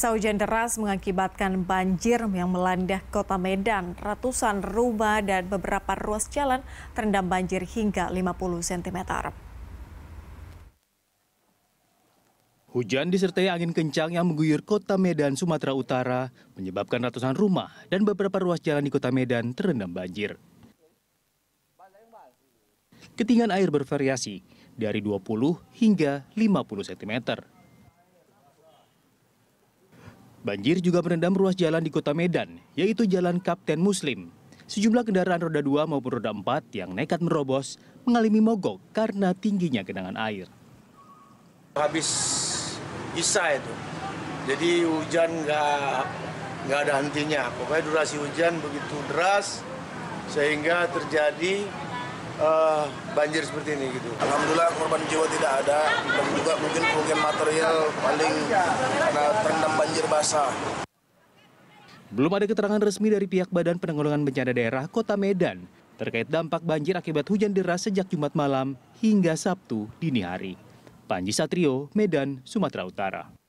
Hujan deras mengakibatkan banjir yang melanda kota Medan. Ratusan rumah dan beberapa ruas jalan terendam banjir hingga 50 cm. Hujan disertai angin kencang yang mengguyur kota Medan, Sumatera Utara, menyebabkan ratusan rumah dan beberapa ruas jalan di kota Medan terendam banjir. Ketinggian air bervariasi dari 20 hingga 50 cm. Banjir juga merendam ruas jalan di kota Medan, yaitu Jalan Kapten Muslim. Sejumlah kendaraan roda 2 maupun roda 4 yang nekat merobos mengalami mogok karena tingginya genangan air. Habis isa itu, jadi hujan nggak ada hentinya. Pokoknya durasi hujan begitu deras sehingga terjadi banjir seperti ini gitu. Alhamdulillah korban jiwa tidak ada, dan juga mungkin kerugian material paling karena terendam banjir basah. Belum ada keterangan resmi dari pihak Badan Penanggulangan Bencana Daerah Kota Medan terkait dampak banjir akibat hujan deras sejak Jumat malam hingga Sabtu dini hari. Panji Satrio, Medan, Sumatera Utara.